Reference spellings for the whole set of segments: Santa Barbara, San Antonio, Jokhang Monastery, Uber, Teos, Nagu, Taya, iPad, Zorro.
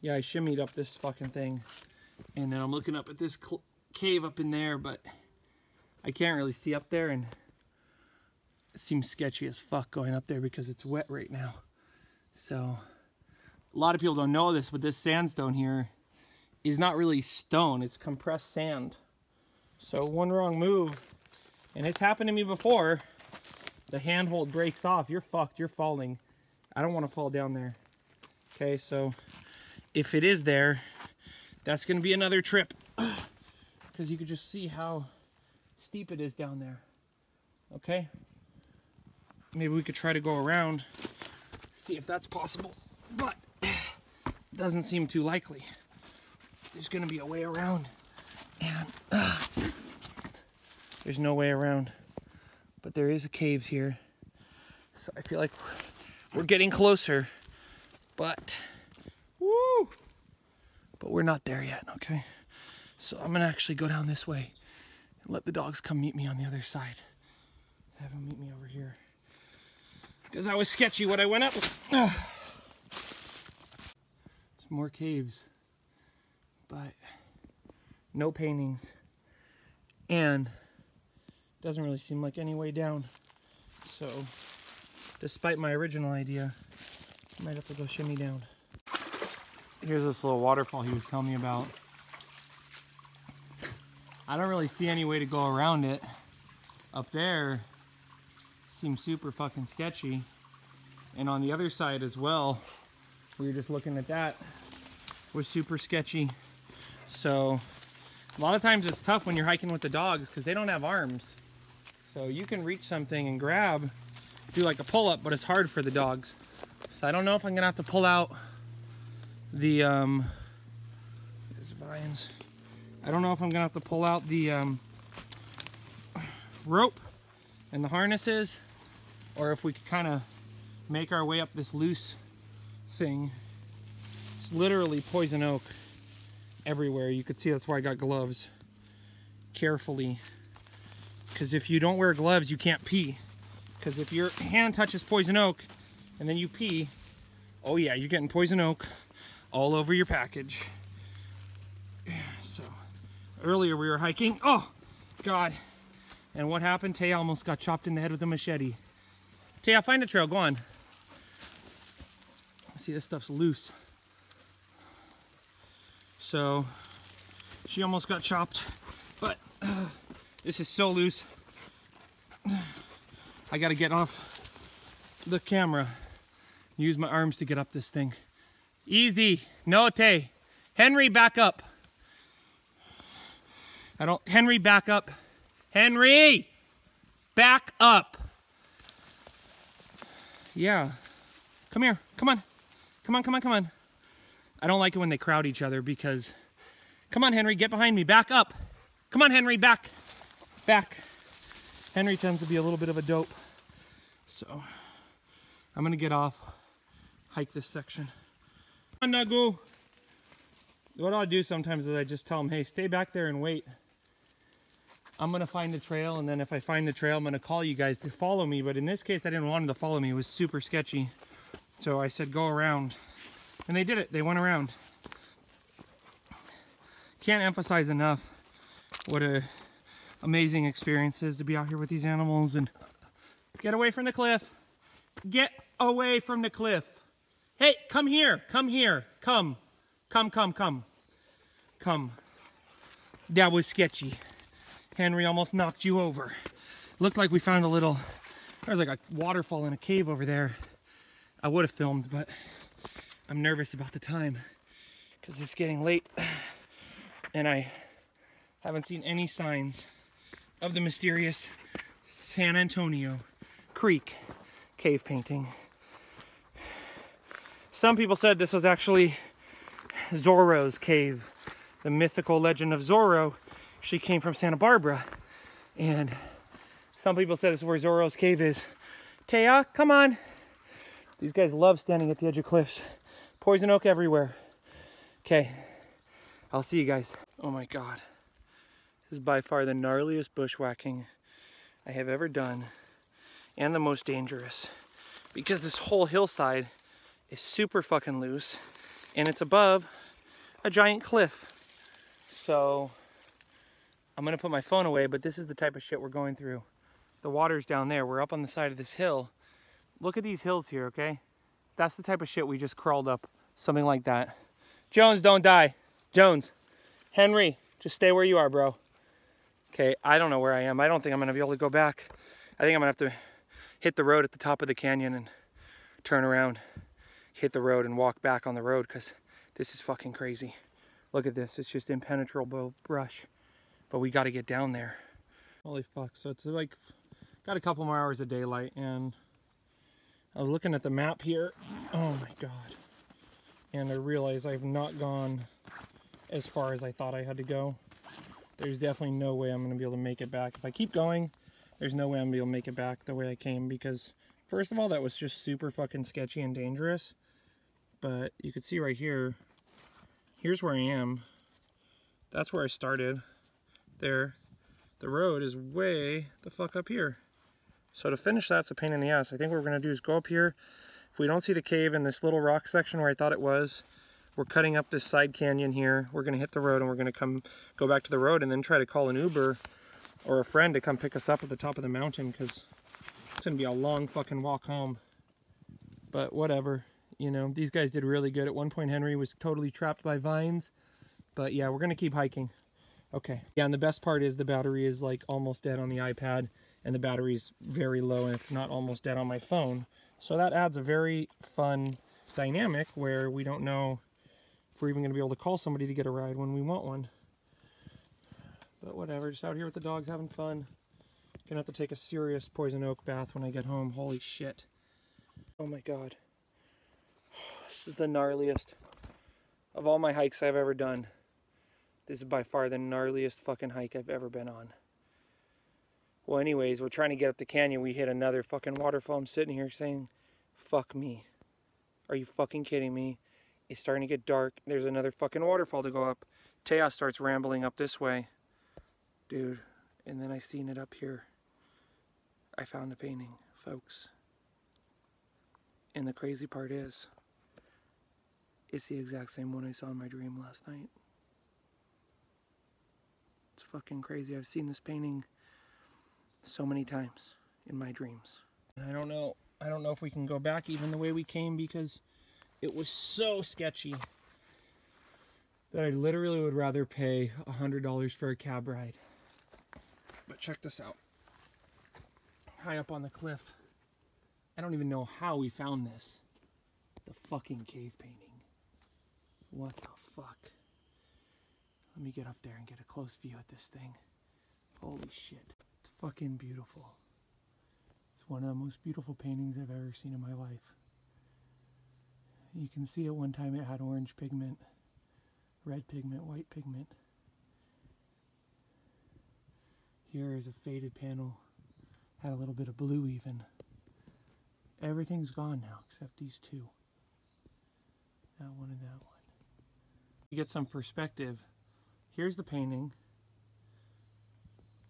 yeah, I shimmied up this fucking thing, and then I'm looking up at this cave up in there, but I can't really see up there, and it seems sketchy as fuck going up there because it's wet right now. So a lot of people don't know this, but this sandstone here is not really stone, it's compressed sand. So one wrong move, and it's happened to me before, the handhold breaks off, you're fucked, you're falling. I don't want to fall down there. Okay, so if it is there, that's going to be another trip, because you could just see how steep it is down there. Okay, maybe we could try to go around, see if that's possible, but it doesn't seem too likely. There's going to be a way around, and there's no way around, but there is a caves here, so I feel like we're getting closer, but woo, but we're not there yet. Okay, so I'm gonna actually go down this way and let the dogs come meet me on the other side. Have them meet me over here, because I was sketchy when I went up. Some more caves, but no paintings, and doesn't really seem like any way down. So despite my original idea, I might have to go shimmy down. Here's this little waterfall he was telling me about. I don't really see any way to go around it. Up there seems super fucking sketchy, and on the other side as well, we were just looking at, that was super sketchy. So a lot of times it's tough when you're hiking with the dogs because they don't have arms. So you can reach something and grab, do like a pull-up, but it's hard for the dogs. So I don't know if I'm gonna have to pull out the, there's vines. I don't know if I'm gonna have to pull out the rope and the harnesses, or if we could kind of make our way up this loose thing. It's literally poison oak everywhere. You could see that's why I got gloves, carefully, because if you don't wear gloves you can't pee, because if your hand touches poison oak and then you pee, oh yeah, you're getting poison oak all over your package. So earlier we were hiking, oh god, and what happened? Taya almost got chopped in the head with a machete. Taya, find a trail, go on. See, this stuff's loose. So she almost got chopped, but this is so loose. I gotta get off the camera, use my arms to get up this thing. Easy, no Tay. Henry, back up. Henry, back up. Henry, back up. Yeah, come here, come on. Come on, come on, come on. I don't like it when they crowd each other because, come on Henry, get behind me, back up. Come on Henry, back, back. Henry tends to be a little bit of a dope. So I'm gonna get off, hike this section. Come on Nagu. What I'll do sometimes is I just tell him, hey, stay back there and wait. I'm gonna find the trail, and then if I find the trail, I'm gonna call you guys to follow me. But in this case, I didn't want him to follow me. It was super sketchy. So I said, go around. And they did it, they went around. Can't emphasize enough what an amazing experience is to be out here with these animals and get away from the cliff. Get away from the cliff. Hey, come here, come here, come. Come, come, come, come. That was sketchy. Henry almost knocked you over. Looked like we found a little, there was like a waterfall in a cave over there. I would have filmed, but I'm nervous about the time because it's getting late and I haven't seen any signs of the mysterious San Antonio Creek cave painting. Some people said this was actually Zorro's cave. The mythical legend of Zorro, she came from Santa Barbara, and some people said this is where Zorro's cave is. Taya, come on. These guys love standing at the edge of cliffs. Poison oak everywhere. Okay, I'll see you guys. Oh my god. This is by far the gnarliest bushwhacking I have ever done, and the most dangerous, because this whole hillside is super fucking loose and it's above a giant cliff. So I'm gonna put my phone away, but this is the type of shit we're going through. The water's down there. We're up on the side of this hill. Look at these hills here, okay? That's the type of shit we just crawled up, something like that. Jones, don't die. Jones, Henry, just stay where you are, bro. Okay, I don't know where I am. I don't think I'm gonna be able to go back. I think I'm gonna have to hit the road at the top of the canyon and turn around, hit the road and walk back on the road, because this is fucking crazy. Look at this, it's just impenetrable brush. But we gotta get down there. Holy fuck, so it's like, got a couple more hours of daylight, and I was looking at the map here, oh my god, and I realized I've not gone as far as I thought I had to go. There's definitely no way I'm gonna be able to make it back. If I keep going, there's no way I'm gonna be able to make it back the way I came, because first of all, that was just super fucking sketchy and dangerous. But you could see right here, here's where I am. That's where I started. There, the road is way the fuck up here. So to finish that's a pain in the ass. I think what we're gonna do is go up here. If we don't see the cave in this little rock section where I thought it was, we're cutting up this side canyon here. We're gonna hit the road and we're gonna go back to the road and then try to call an Uber or a friend to come pick us up at the top of the mountain, because it's gonna be a long fucking walk home. But whatever, you know, these guys did really good. At one point Henry was totally trapped by vines, but yeah, we're gonna keep hiking. Okay. Yeah, and the best part is the battery is like almost dead on the iPad, and the battery's very low, if not almost dead on my phone. So that adds a very fun dynamic where we don't know if we're even gonna be able to call somebody to get a ride when we want one. But whatever, just out here with the dogs having fun. Gonna have to take a serious poison oak bath when I get home. Holy shit. Oh my god. This is the gnarliest of all my hikes I've ever done. This is by far the gnarliest fucking hike I've ever been on. Well, anyways, we're trying to get up the canyon. We hit another fucking waterfall. I'm sitting here saying, fuck me. Are you fucking kidding me? It's starting to get dark. There's another fucking waterfall to go up. Teos starts rambling up this way. Dude, and then I seen it up here. I found a painting, folks. And the crazy part is, it's the exact same one I saw in my dream last night. It's fucking crazy. I've seen this painting so many times in my dreams. And I don't know if we can go back even the way we came, because it was so sketchy that I literally would rather pay $100 for a cab ride. But check this out. High up on the cliff. I don't even know how we found this. The fucking cave painting. What the fuck? Let me get up there and get a close view at this thing. Holy shit. It's fucking beautiful. It's one of the most beautiful paintings I've ever seen in my life. You can see at one time it had orange pigment, red pigment, white pigment. Here is a faded panel. Had a little bit of blue even. Everything's gone now except these two. That one and that one. You get some perspective. Here's the painting.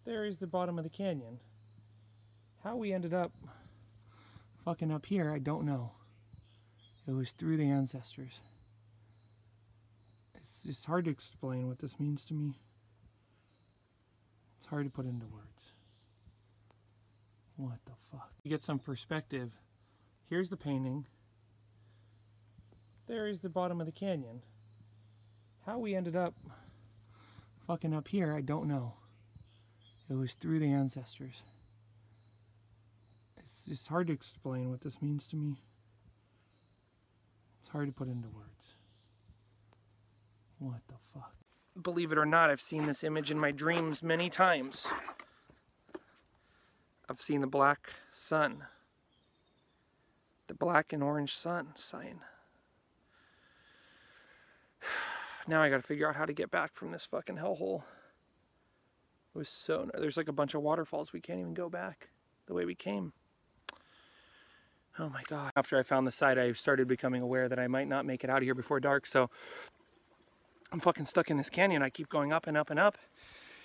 There is the bottom of the canyon. How we ended up fucking up here, I don't know. It was through the ancestors. It's just hard to explain what this means to me. It's hard to put into words. What the fuck? You get some perspective. Here's the painting. There is the bottom of the canyon. How we ended up fucking up here, I don't know. It was through the ancestors. It's just hard to explain what this means to me. It's hard to put into words. What the fuck? Believe it or not, I've seen this image in my dreams many times. I've seen the black sun. The black and orange sun sign. Now I gotta figure out how to get back from this fucking hellhole. It was so, there's like a bunch of waterfalls. We can't even go back the way we came. Oh my god. After I found the site, I started becoming aware that I might not make it out of here before dark, so I'm fucking stuck in this canyon. I keep going up and up and up.